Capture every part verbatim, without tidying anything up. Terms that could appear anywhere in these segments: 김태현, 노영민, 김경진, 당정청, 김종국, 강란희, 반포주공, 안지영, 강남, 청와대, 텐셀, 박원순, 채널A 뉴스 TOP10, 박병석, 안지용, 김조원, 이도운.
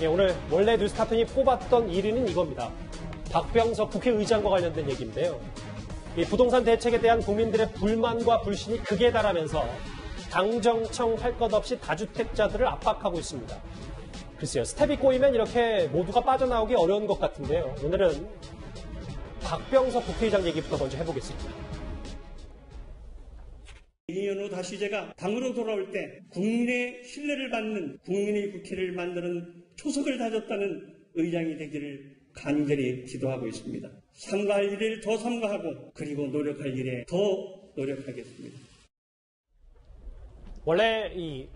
예, 오늘 원래 뉴스타편이 뽑았던 일 위는 이겁니다. 박병석 국회의장과 관련된 얘기인데요. 이 부동산 대책에 대한 국민들의 불만과 불신이 극에 달하면서 당정청 할 것 없이 다주택자들을 압박하고 있습니다. 글쎄요, 스텝이 꼬이면 이렇게 모두가 빠져나오기 어려운 것 같은데요. 오늘은 박병석 국회의장 얘기부터 먼저 해보겠습니다. 이 년 후 다시 제가 당으로 돌아올 때 국민의 신뢰를 받는 국민의 국회를 만드는 초석을 다졌다는 의장이 되기를 간절히 기도하고 있습니다. 삼가할 일을 더 삼가하고 그리고 노력할 일에 더 노력하겠습니다. 원래 이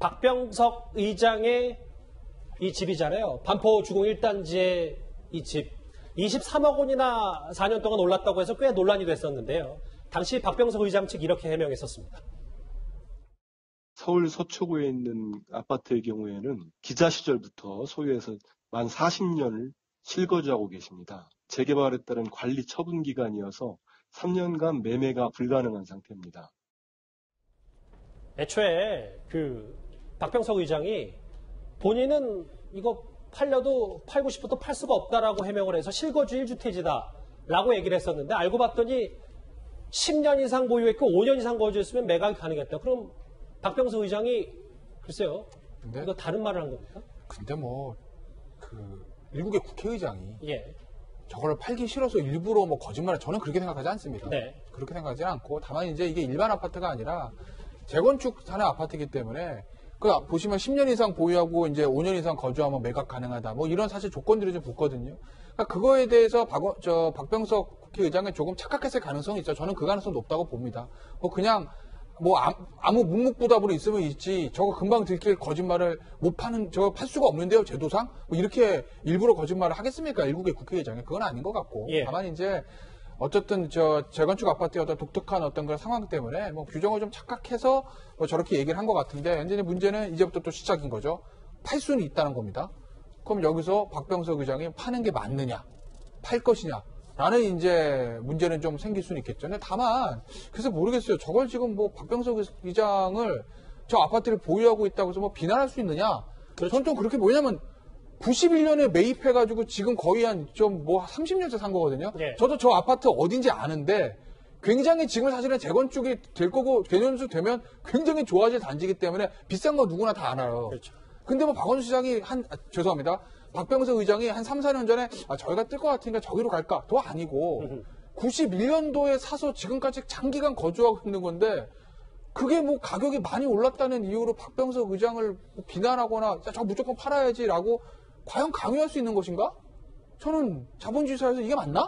박병석 의장의 이 집이잖아요. 반포주공 일 단지의 이 집. 이십삼억 원이나 사 년 동안 올랐다고 해서 꽤 논란이 됐었는데요. 당시 박병석 의장 측 이렇게 해명했었습니다. 서울 서초구에 있는 아파트의 경우에는 기자 시절부터 소유해서 만 사십 년을 실거주하고 계십니다. 재개발에 따른 관리 처분 기간이어서 삼 년간 매매가 불가능한 상태입니다. 애초에 그 박병석 의장이 본인은 이거 팔려도 팔고 싶어도 팔 수가 없다라고 해명을 해서 실거주 일 주택지다라고 얘기를 했었는데 알고 봤더니 십 년 이상 보유했고 오 년 이상 거주했으면 매각이 가능했다. 그럼 박병석 의장이 글쎄요. 근데, 이거 다른 말을 한 겁니까? 근데 뭐 그 일국의 국회의장이 예. 저걸 팔기 싫어서 일부러 뭐 거짓말을 저는 그렇게 생각하지 않습니다. 네. 그렇게 생각하지 않고 다만 이제 이게 일반 아파트가 아니라 재건축 산업 아파트이기 때문에 그 보시면 십 년 이상 보유하고 이제 오 년 이상 거주하면 매각 가능하다. 뭐 이런 사실 조건들이 좀 붙거든요. 그러니까 그거에 대해서 박, 저 박병석 국회의장은 조금 착각했을 가능성이 있죠. 저는 그 가능성 높다고 봅니다. 뭐 그냥 뭐 아무 묵묵부답으로 있으면 있지. 저거 금방 들킬 거짓말을 못 파는 저거 팔 수가 없는데요. 제도상 뭐 이렇게 일부러 거짓말을 하겠습니까? 일국의 국회의장이 그건 아닌 것 같고 예. 다만 이제. 어쨌든 저 재건축 아파트의 어떤 독특한 어떤 그런 상황 때문에 뭐 규정을 좀 착각해서 뭐 저렇게 얘기를 한 것 같은데 이제 문제는 이제부터 또 시작인 거죠. 팔 수는 있다는 겁니다. 그럼 여기서 박병석 의장이 파는 게 맞느냐, 팔 것이냐라는 이제 문제는 좀 생길 수는 있겠죠. 근데 다만 그래서 모르겠어요. 저걸 지금 뭐 박병석 의장을 저 아파트를 보유하고 있다고 해서 뭐 비난할 수 있느냐? 그렇죠. 저는 좀 그렇게 뭐냐면. 구십일 년에 매입해가지고 지금 거의 한 좀 뭐 삼십 년째 산 거거든요. 네. 저도 저 아파트 어딘지 아는데 굉장히 지금 사실은 재건축이 될 거고 재건축 되면 굉장히 좋아질 단지이기 때문에 비싼 거 누구나 다 알아요. 그렇죠. 근데 뭐 박원순 시장이 한, 아, 죄송합니다. 박병석 의장이 한 삼, 사 년 전에 아, 저희가 뜰 것 같으니까 저기로 갈까? 도 아니고 구십일 년도에 사서 지금까지 장기간 거주하고 있는 건데 그게 뭐 가격이 많이 올랐다는 이유로 박병석 의장을 비난하거나 저 무조건 팔아야지라고 과연 강요할 수 있는 것인가? 저는 자본주의 사회에서 이게 맞나?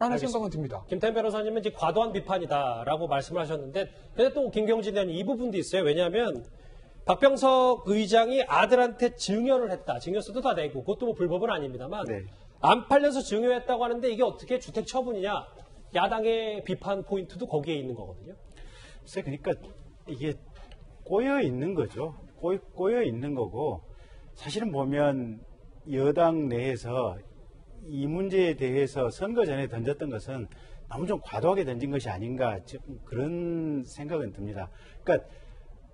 라는 알겠습니다. 생각은 듭니다. 김태현 변호사님은 이제 과도한 비판이다라고 말씀을 하셨는데 근데 또 김경진 의원 이 부분도 있어요. 왜냐하면 박병석 의장이 아들한테 증여를 했다. 증여세도 다 내고 그것도 뭐 불법은 아닙니다만 네. 안 팔려서 증여했다고 하는데 이게 어떻게 주택 처분이냐. 야당의 비판 포인트도 거기에 있는 거거든요. 글쎄 그러니까 이게 꼬여 있는 거죠. 꼬여, 꼬여 있는 거고 사실은 보면 여당 내에서 이 문제에 대해서 선거 전에 던졌던 것은 너무 좀 과도하게 던진 것이 아닌가 그런 생각은 듭니다. 그러니까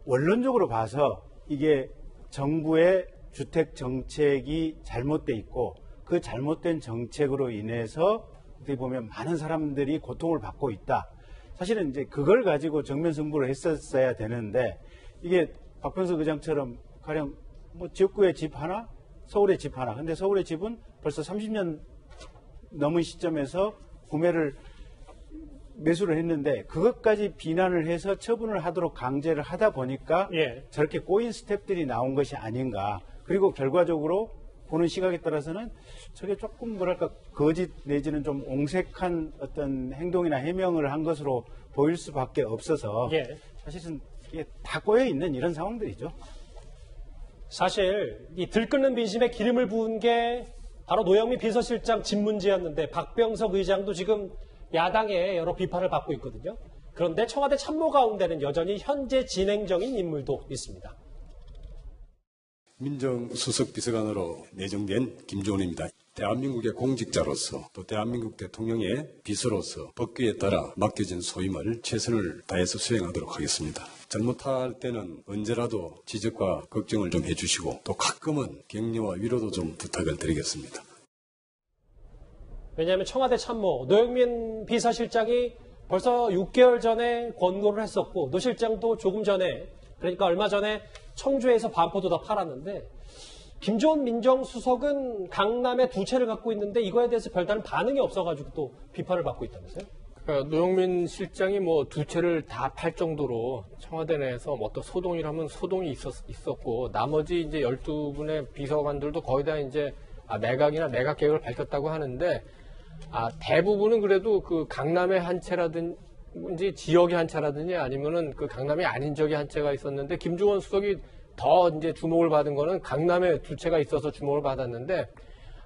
원론적으로 봐서 이게 정부의 주택 정책이 잘못돼 있고 그 잘못된 정책으로 인해서 어떻게 보면 많은 사람들이 고통을 받고 있다. 사실은 이제 그걸 가지고 정면 승부를 했었어야 되는데 이게 박병석 의장처럼 가령 뭐 지역구의 집 하나 서울의 집 하나. 근데 서울의 집은 벌써 삼십 년 넘은 시점에서 구매를 매수를 했는데 그것까지 비난을 해서 처분을 하도록 강제를 하다 보니까 예. 저렇게 꼬인 스텝들이 나온 것이 아닌가. 그리고 결과적으로 보는 시각에 따라서는 저게 조금 뭐랄까 거짓 내지는 좀 옹색한 어떤 행동이나 해명을 한 것으로 보일 수밖에 없어서 예. 사실은 이게 다 꼬여 있는 이런 상황들이죠. 사실 이 들끓는 민심에 기름을 부은 게 바로 노영민 비서실장 집 문제였는데 박병석 의장도 지금 야당의 여러 비판을 받고 있거든요. 그런데 청와대 참모 가운데는 여전히 현재 진행 중인 인물도 있습니다. 민정수석비서관으로 내정된 김조원입니다. 대한민국의 공직자로서 또 대한민국 대통령의 비서로서 법규에 따라 맡겨진 소임을 최선을 다해서 수행하도록 하겠습니다. 잘못할 때는 언제라도 지적과 걱정을 좀 해주시고 또 가끔은 격려와 위로도 좀 부탁을 드리겠습니다. 왜냐하면 청와대 참모 노영민 비서실장이 벌써 육 개월 전에 권고를 했었고 노 실장도 조금 전에, 그러니까 얼마 전에 청주에서 반포도 다 팔았는데, 김조원 민정수석은 강남에 두 채를 갖고 있는데 이거에 대해서 별다른 반응이 없어가지고 또 비판을 받고 있다면서요? 그러니까 노영민 실장이 뭐 두 채를 다 팔 정도로 청와대 내에서 어떤 소동이라면 소동이 있었, 있었고 나머지 이제 열두 분의 비서관들도 거의 다 이제 내각이나 내각 계획을 밝혔다고 하는데, 아, 대부분은 그래도 그 강남의 한 채라든지 지역의 한 채라든지 아니면은 그 강남이 아닌 지역의 한 채가 있었는데, 김조원 수석이 더 이제 주목을 받은 거는 강남에 두 채가 있어서 주목을 받았는데,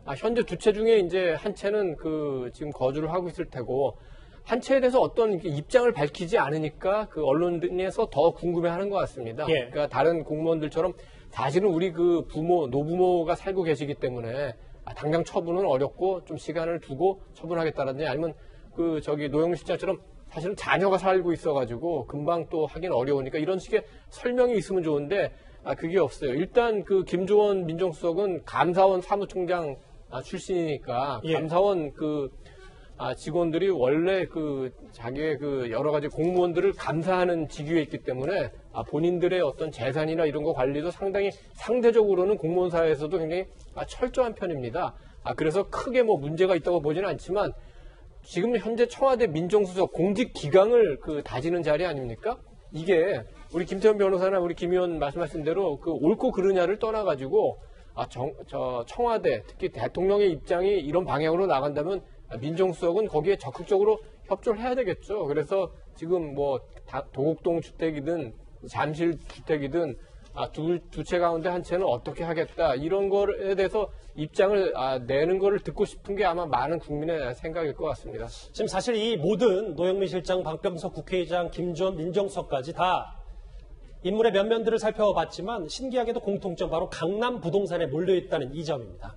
아, 현재 두 채 중에 이제 한 채는 그 지금 거주를 하고 있을 테고, 한 채에 대해서 어떤 입장을 밝히지 않으니까 그 언론에서 더 궁금해하는 것 같습니다. 예. 그러니까 다른 공무원들처럼 사실은 우리 그 부모, 노부모가 살고 계시기 때문에 당장 처분은 어렵고 좀 시간을 두고 처분하겠다든지, 아니면 그 저기 노영민 실장처럼 사실은 자녀가 살고 있어가지고 금방 또 하긴 어려우니까 이런 식의 설명이 있으면 좋은데, 아, 그게 없어요. 일단 그 김조원 민정수석은 감사원 사무총장 출신이니까, 예, 감사원 그 아, 직원들이 원래 그 자기의 그 여러 가지 공무원들을 감사하는 직위에 있기 때문에, 아, 본인들의 어떤 재산이나 이런 거 관리도 상당히 상대적으로는 공무원 사회에서도 굉장히 아, 철저한 편입니다. 아, 그래서 크게 뭐 문제가 있다고 보지는 않지만 지금 현재 청와대 민정수석 공직 기강을 그 다지는 자리 아닙니까? 이게 우리 김태현 변호사나 우리 김 의원 말씀하신 대로 그 옳고 그르냐를 떠나가지고 아, 정, 저 청와대 특히 대통령의 입장이 이런 방향으로 나간다면 민정수석은 거기에 적극적으로 협조를 해야 되겠죠. 그래서 지금 뭐 도곡동 주택이든 잠실 주택이든 아, 두, 두 채 가운데 한 채는 어떻게 하겠다 이런 거에 대해서 입장을 아, 내는 거를 듣고 싶은 게 아마 많은 국민의 생각일 것 같습니다. 지금 사실 이 모든 노영민 실장, 박병석 국회의장, 김조원 민정수석까지 다 인물의 면면들을 살펴봤지만 신기하게도 공통점 바로 강남 부동산에 몰려있다는 이 점입니다.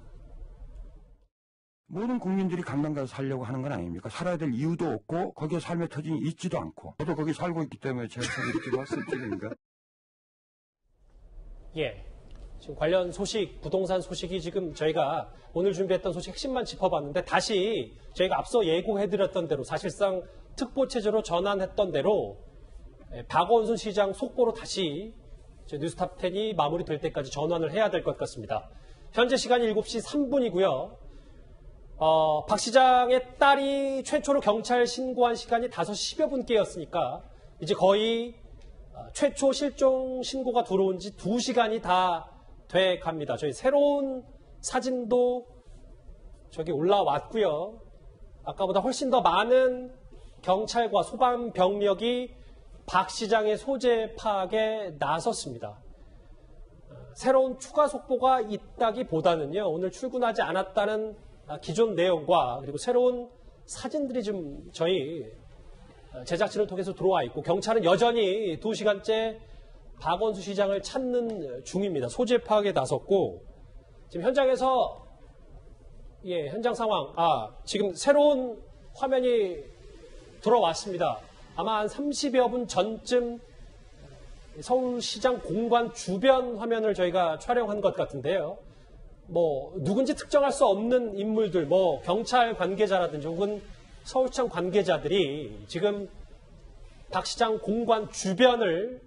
모든 국민들이 강남 가서 살려고 하는 건 아닙니까? 살아야 될 이유도 없고 거기에 삶의 터전이 있지도 않고, 저도 거기 살고 있기 때문에 제가 이렇게 말씀을 드리는가? 예, 지금 관련 소식, 부동산 소식이 지금 저희가 오늘 준비했던 소식 핵심만 짚어봤는데, 다시 저희가 앞서 예고해드렸던 대로 사실상 특보체제로 전환했던 대로 박원순 시장 속보로 다시 뉴스탑텐이 마무리될 때까지 전환을 해야 될 것 같습니다. 현재 시간이 일곱 시 삼 분이고요. 어, 박 시장의 딸이 최초로 경찰 신고한 시간이 다섯 시 십여 분께였으니까 이제 거의 최초 실종 신고가 들어온 지 두 시간이 다 돼 갑니다. 저희 새로운 사진도 저기 올라왔고요. 아까보다 훨씬 더 많은 경찰과 소방 병력이 박 시장의 소재 파악에 나섰습니다. 새로운 추가 속보가 있다기보다는요, 오늘 출근하지 않았다는 기존 내용과 그리고 새로운 사진들이 좀 저희 제작진을 통해서 들어와 있고, 경찰은 여전히 두 시간째 박원순 시장을 찾는 중입니다. 소재 파악에 나섰고, 지금 현장에서 예 현장 상황, 아 지금 새로운 화면이 들어왔습니다. 아마 한 삼십여 분 전쯤 서울시장 공관 주변 화면을 저희가 촬영한 것 같은데요. 뭐 누군지 특정할 수 없는 인물들, 뭐 경찰 관계자라든지 혹은 서울청 관계자들이 지금 박 시장 공관 주변을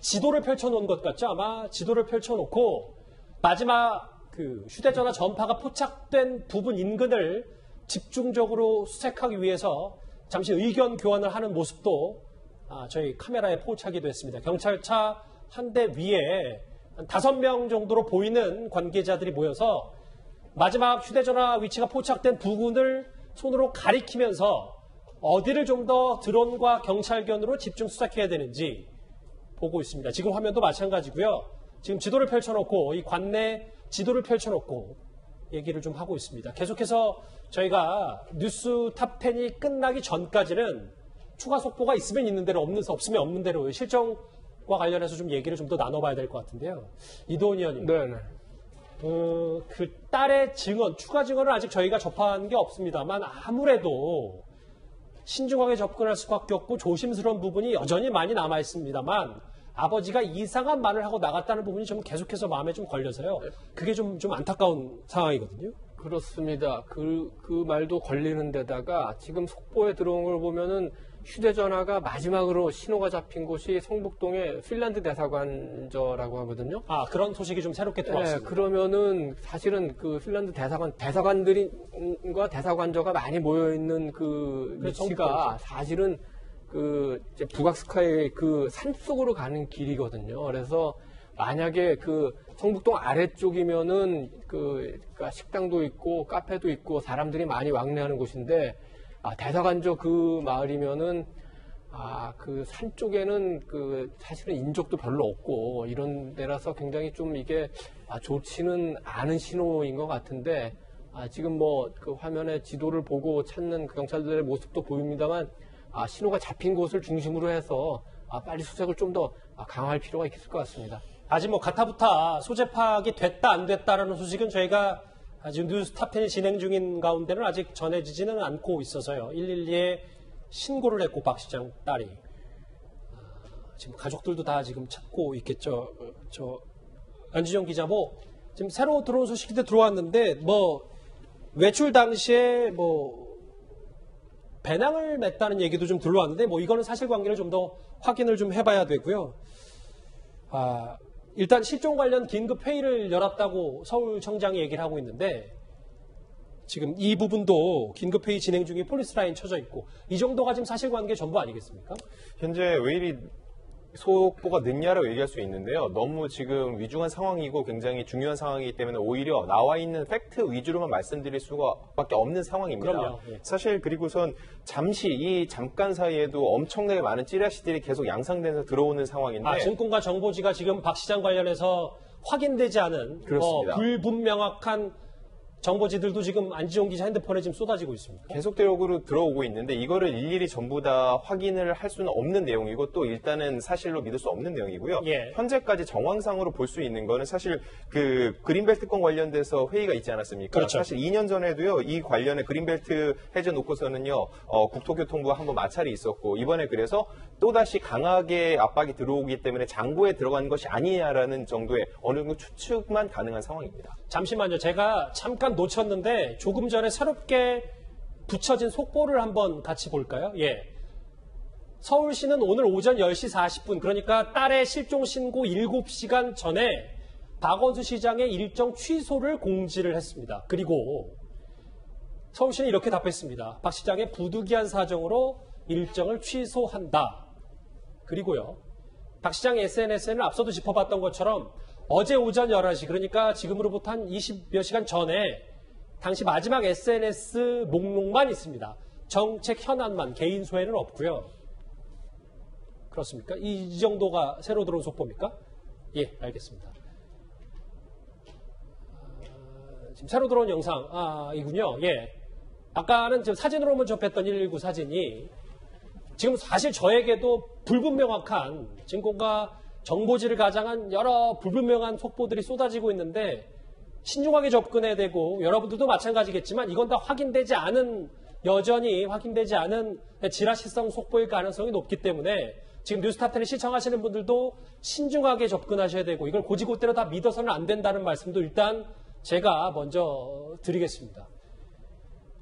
지도를 펼쳐놓은 것 같죠. 아마 지도를 펼쳐놓고 마지막 그 휴대전화 전파가 포착된 부분 인근을 집중적으로 수색하기 위해서 잠시 의견 교환을 하는 모습도 저희 카메라에 포착이 됐습니다. 경찰차 한 대 위에 한 다섯 명 정도로 보이는 관계자들이 모여서 마지막 휴대전화 위치가 포착된 부분을 손으로 가리키면서 어디를 좀 더 드론과 경찰견으로 집중 수색해야 되는지 보고 있습니다. 지금 화면도 마찬가지고요. 지금 지도를 펼쳐놓고, 이 관내 지도를 펼쳐놓고 얘기를 좀 하고 있습니다. 계속해서 저희가 뉴스 탑텐이 끝나기 전까지는 추가 속보가 있으면 있는 대로, 없는, 없으면 없는 대로 실정과 관련해서 좀 얘기를 좀 더 나눠봐야 될 것 같은데요. 이도운 의원님. 네. 어, 그 딸의 증언, 추가 증언을 아직 저희가 접한 게 없습니다만 아무래도 신중하게 접근할 수밖에 없고 조심스러운 부분이 여전히 많이 남아 있습니다만 아버지가 이상한 말을 하고 나갔다는 부분이 좀 계속해서 마음에 좀 걸려서요. 그게 좀, 좀 안타까운 상황이거든요. 그렇습니다. 그, 그 말도 걸리는 데다가 지금 속보에 들어온 걸 보면은 휴대전화가 마지막으로 신호가 잡힌 곳이 성북동의 핀란드 대사관저라고 하거든요. 아, 그런 소식이 좀 새롭게 들어왔습니다. 네, 그러면은 사실은 그 핀란드 대사관, 대사관들과 대사관저가 많이 모여있는 그 위치가 사실은 그 이제 북악스카이 그 산속으로 가는 길이거든요. 그래서 만약에 그 성북동 아래쪽이면은 그 그러니까 식당도 있고 카페도 있고 사람들이 많이 왕래하는 곳인데 아, 대사관저 그 마을이면은 아, 그 산 쪽에는 그 사실은 인적도 별로 없고 이런 데라서 굉장히 좀 이게 아, 좋지는 않은 신호인 것 같은데 아, 지금 뭐 그 화면에 지도를 보고 찾는 그 경찰들의 모습도 보입니다만 아, 신호가 잡힌 곳을 중심으로 해서 아, 빨리 수색을 좀 더 강화할 필요가 있을 것 같습니다. 아직 뭐 가타부타 소재 파악이 됐다 안 됐다라는 소식은 저희가 지금 뉴스탑텐이 진행 중인 가운데는 아직 전해지지는 않고 있어서요. 일일이에 신고를 했고 박 시장 딸이 지금 가족들도 다 지금 찾고 있겠죠. 저 안지영 기자 뭐 지금 새로 들어온 소식인데 들어왔는데 뭐 외출 당시에 뭐 배낭을 맸다는 얘기도 좀 들어왔는데 뭐 이거는 사실관계를 좀 더 확인을 좀 해봐야 되고요. 아. 일단 실종 관련 긴급 회의를 열었다고 서울청장이 얘기를 하고 있는데 지금 이 부분도 긴급 회의 진행 중에 폴리스라인 쳐져 있고 이 정도가 지금 사실관계 전부 아니겠습니까? 현재 왜 이리 속보가 늦냐라고 얘기할 수 있는데요. 너무 지금 위중한 상황이고 굉장히 중요한 상황이기 때문에 오히려 나와 있는 팩트 위주로만 말씀드릴 수밖에 없는 상황입니다. 그럼요. 사실 그리고선 잠시 이 잠깐 사이에도 엄청나게 많은 찌라시들이 계속 양상돼서 들어오는 상황인데 아, 증권과 정보지가 지금 박 시장 관련해서 확인되지 않은 어, 불분명확한 정보지들도 지금 안지용 기자 핸드폰에 지금 쏟아지고 있습니다. 계속적으로 들어오고 있는데 이거를 일일이 전부 다 확인을 할 수는 없는 내용이고 또 일단은 사실로 믿을 수 없는 내용이고요. 예. 현재까지 정황상으로 볼 수 있는 거는 사실 그 그린벨트권 관련돼서 회의가 있지 않았습니까? 그렇죠. 사실 이 년 전에도요. 이 관련해 그린벨트 해제 놓고서는요. 어, 국토교통부와 한번 마찰이 있었고 이번에 그래서 또다시 강하게 압박이 들어오기 때문에 장고에 들어간 것이 아니냐라는 정도의 어느 정도 추측만 가능한 상황입니다. 잠시만요. 제가 잠깐 놓쳤는데 조금 전에 새롭게 붙여진 속보를 한번 같이 볼까요? 예. 서울시는 오늘 오전 열 시 사십 분 그러니까 딸의 실종 신고 일곱 시간 전에 박원순 시장의 일정 취소를 공지를 했습니다. 그리고 서울시는 이렇게 답했습니다. 박 시장의 부득이한 사정으로 일정을 취소한다. 그리고요. 박 시장 에스엔에스에는 앞서도 짚어봤던 것처럼 어제 오전 열한 시 그러니까 지금으로부터 한 이십여 시간 전에 당시 마지막 에스엔에스 목록만 있습니다. 정책 현안만 개인 소회는 없고요. 그렇습니까? 이 정도가 새로 들어온 속보입니까? 예, 알겠습니다. 지금 새로 들어온 영상 아, 이군요. 예, 아까는 지금 사진으로만 접했던 일일구 사진이 지금 사실 저에게도 불분명확한 증거가 정보지를 가장한 여러 불분명한 속보들이 쏟아지고 있는데 신중하게 접근해야 되고 여러분들도 마찬가지겠지만 이건 다 확인되지 않은 여전히 확인되지 않은 지라시성 속보일 가능성이 높기 때문에 지금 뉴스타텐을 시청하시는 분들도 신중하게 접근하셔야 되고 이걸 고지고대로 다 믿어서는 안 된다는 말씀도 일단 제가 먼저 드리겠습니다.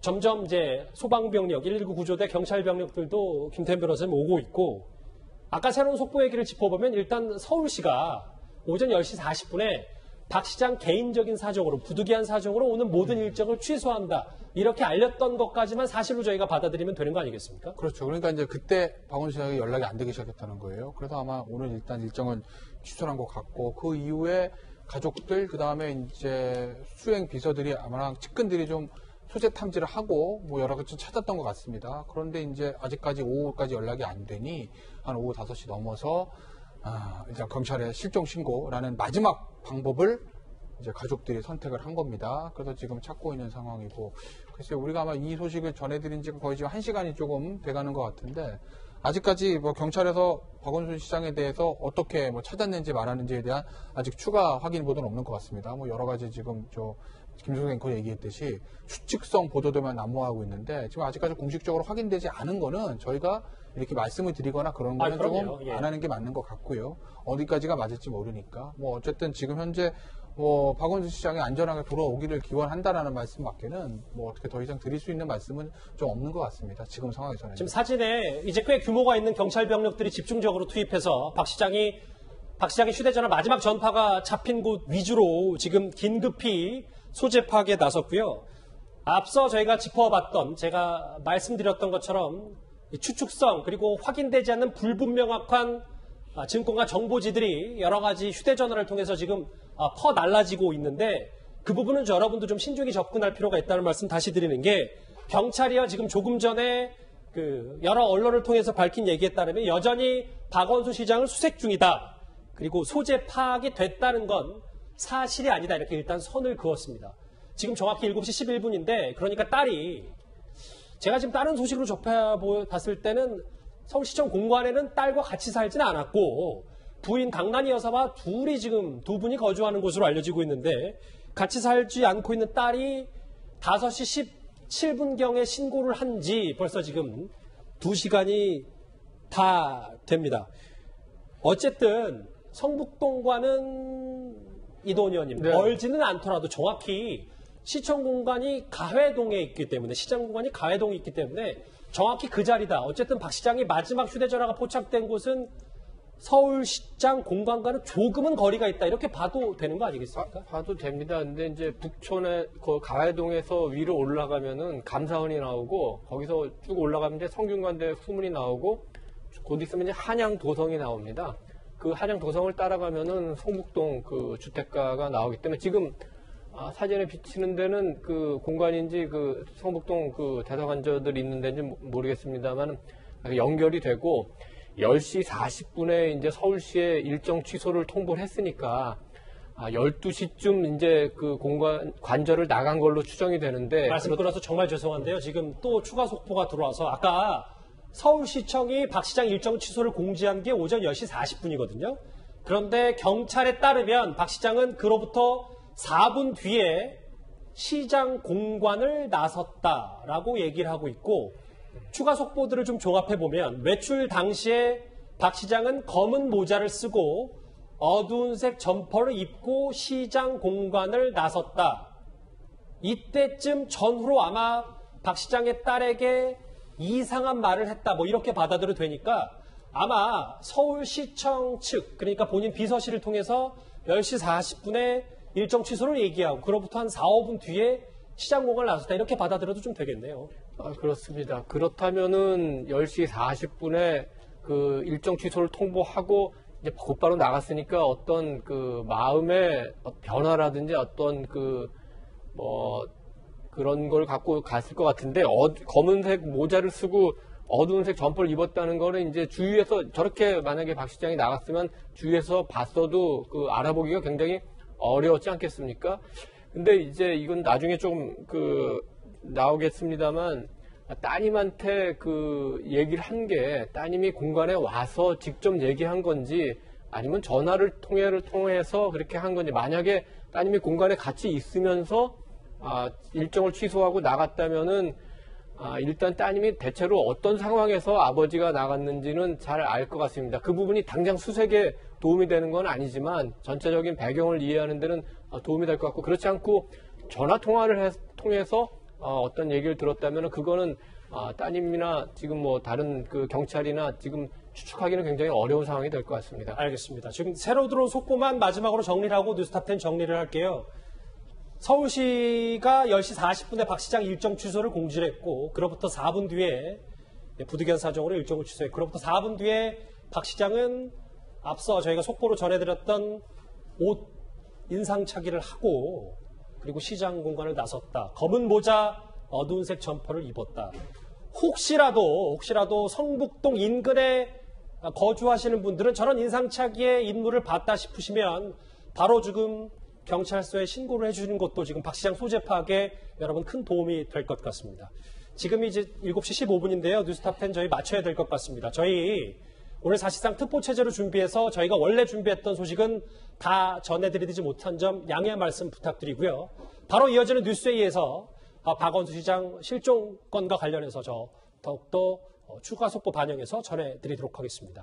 점점 이제 소방병력, 일일구 구조대, 경찰병력들도 김태현 변호사님 오고 있고 아까 새로운 속보 얘기를 짚어보면 일단 서울시가 오전 열 시 사십 분에 박 시장 개인적인 사정으로 부득이한 사정으로 오는 모든 일정을 취소한다. 이렇게 알렸던 것까지만 사실로 저희가 받아들이면 되는 거 아니겠습니까? 그렇죠. 그러니까 이제 그때 박원순 시장이 연락이 안 되기 시작했다는 거예요. 그래서 아마 오늘 일단 일정은 취소한 것 같고 그 이후에 가족들 그다음에 이제 수행 비서들이 아마 측근들이 좀 소재 탐지를 하고 뭐 여러 가지 찾았던 것 같습니다. 그런데 이제 아직까지 오후까지 연락이 안 되니 한 오후 다섯 시 넘어서 아, 이제 검찰의 실종 신고라는 마지막 방법을 이제 가족들이 선택을 한 겁니다. 그래서 지금 찾고 있는 상황이고 글쎄 우리가 아마 이 소식을 전해드린 지가 거의 지금 한 시간이 조금 돼가는 것 같은데 아직까지 뭐 경찰에서 박원순 시장에 대해서 어떻게 뭐 찾았는지 말하는지에 대한 아직 추가 확인 보도는 없는 것 같습니다. 뭐 여러 가지 지금 저 김종국 앵커 얘기했듯이 추측성 보도들만 난무하고 있는데 지금 아직까지 공식적으로 확인되지 않은 거는 저희가 이렇게 말씀을 드리거나 그런 거는 아, 조금 예. 안 하는 게 맞는 것 같고요. 어디까지가 맞을지 모르니까 뭐 어쨌든 지금 현재 뭐 박원순 시장이 안전하게 돌아오기를 기원한다라는 말씀밖에는 뭐 어떻게 더 이상 드릴 수 있는 말씀은 좀 없는 것 같습니다. 지금 상황에서는. 지금 사진에 이제 꽤 규모가 있는 경찰 병력들이 집중적으로 투입해서 박 시장이 박 시장의 휴대전화 마지막 전파가 잡힌 곳 위주로 지금 긴급히 소재 파악에 나섰고요. 앞서 저희가 짚어봤던 제가 말씀드렸던 것처럼 추측성 그리고 확인되지 않는 불분명확한 증권과 정보지들이 여러 가지 휴대전화를 통해서 지금 퍼날라지고 있는데 그 부분은 여러분도 좀 신중히 접근할 필요가 있다는 말씀 다시 드리는 게 경찰이야 지금 조금 전에 그 여러 언론을 통해서 밝힌 얘기에 따르면 여전히 박원순 시장을 수색 중이다. 그리고 소재 파악이 됐다는 건 사실이 아니다. 이렇게 일단 선을 그었습니다. 지금 정확히 일곱 시 십일 분인데 그러니까 딸이 제가 지금 다른 소식으로 접해봤을 때는 서울시청 공관에는 딸과 같이 살지는 않았고 부인 강란희 여사와 둘이 지금 두 분이 거주하는 곳으로 알려지고 있는데 같이 살지 않고 있는 딸이 다섯 시 십칠 분경에 신고를 한 지 벌써 지금 두 시간이 다 됩니다. 어쨌든 성북동과는 이도운 의원님, 네. 멀지는 않더라도 정확히 시청 공간이 가회동에 있기 때문에 시장 공간이 가회동에 있기 때문에 정확히 그 자리다. 어쨌든 박 시장이 마지막 휴대전화가 포착된 곳은 서울시장 공간과는 조금은 거리가 있다. 이렇게 봐도 되는 거 아니겠습니까? 아, 봐도 됩니다. 근데 이제 북촌의 그 가회동에서 위로 올라가면은 감사원이 나오고 거기서 쭉 올라가면 이제 성균관대 후문이 나오고 곧 있으면 이제 한양도성이 나옵니다. 그 한양도성을 따라가면은 성북동 그 주택가가 나오기 때문에 지금 아, 사진에 비치는 데는 그 공간인지 그 성북동 그 대사관저들이 있는 데인지 모르겠습니다만 연결이 되고 열 시 사십 분에 이제 서울시에 일정 취소를 통보를 했으니까 아, 열두 시쯤 이제 그 공간 관저를 나간 걸로 추정이 되는데 말씀 끊어서 정말 죄송한데요. 지금 또 추가 속보가 들어와서 아까 서울시청이 박 시장 일정 취소를 공지한 게 오전 열 시 사십 분이거든요. 그런데 경찰에 따르면 박 시장은 그로부터 사 분 뒤에 시장 공관을 나섰다라고 얘기를 하고 있고 추가 속보들을 좀 종합해보면 외출 당시에 박 시장은 검은 모자를 쓰고 어두운색 점퍼를 입고 시장 공관을 나섰다. 이때쯤 전후로 아마 박 시장의 딸에게 이상한 말을 했다. 뭐 이렇게 받아들여도 되니까 아마 서울시청 측, 그러니까 본인 비서실을 통해서 열 시 사십 분에 일정 취소를 얘기하고 그로부터 한 사, 오 분 뒤에 시장 공간을 나섰다. 이렇게 받아들여도 좀 되겠네요. 아, 그렇습니다. 그렇다면은 열 시 사십 분에 그 일정 취소를 통보하고 이제 곧바로 나갔으니까 어떤 그 마음의 변화라든지 어떤 그 뭐 그런 걸 갖고 갔을 것 같은데 어, 검은색 모자를 쓰고 어두운색 점퍼를 입었다는 거는 이제 주위에서 저렇게 만약에 박 시장이 나갔으면 주위에서 봤어도 그 알아보기가 굉장히 어려웠지 않겠습니까? 근데 이제 이건 나중에 좀 그 나오겠습니다만 따님한테 그 얘기를 한 게 따님이 공간에 와서 직접 얘기한 건지 아니면 전화를 통해를 통해서 그렇게 한 건지 만약에 따님이 공간에 같이 있으면서 아, 일정을 취소하고 나갔다면은 아, 일단 따님이 대체로 어떤 상황에서 아버지가 나갔는지는 잘 알 것 같습니다. 그 부분이 당장 수색에 도움이 되는 건 아니지만 전체적인 배경을 이해하는 데는 도움이 될 것 같고 그렇지 않고 전화 통화를 해, 통해서 어, 어떤 얘기를 들었다면 그거는 어, 따님이나 지금 뭐 다른 그 경찰이나 지금 추측하기는 굉장히 어려운 상황이 될 것 같습니다. 알겠습니다. 지금 새로 들어온 속보만 마지막으로 정리를 하고 뉴스탑텐 정리를 할게요. 서울시가 열 시 사십 분에 박 시장 일정 취소를 공지를 했고 그로부터 사 분 뒤에 부득이한 사정으로 일정을 취소했고 그로부터 사 분 뒤에 박 시장은 앞서 저희가 속보로 전해드렸던 옷 인상착의를 하고 그리고 시장 공간을 나섰다. 검은 모자, 어두운색 점퍼를 입었다. 혹시라도 혹시라도 성북동 인근에 거주하시는 분들은 저런 인상착의의 인물을 봤다 싶으시면 바로 지금 경찰서에 신고를 해주는 것도 지금 박 시장 소재 파악에 여러분 큰 도움이 될 것 같습니다. 지금이 이제 일곱 시 십오 분인데요. 뉴스탑텐 저희 맞춰야 될 것 같습니다. 저희 오늘 사실상 특보 체제로 준비해서 저희가 원래 준비했던 소식은 다 전해드리지 못한 점 양해 말씀 부탁드리고요. 바로 이어지는 뉴스회의에서 박원순 시장 실종 건과 관련해서 저 더욱더 추가 속보 반영해서 전해드리도록 하겠습니다.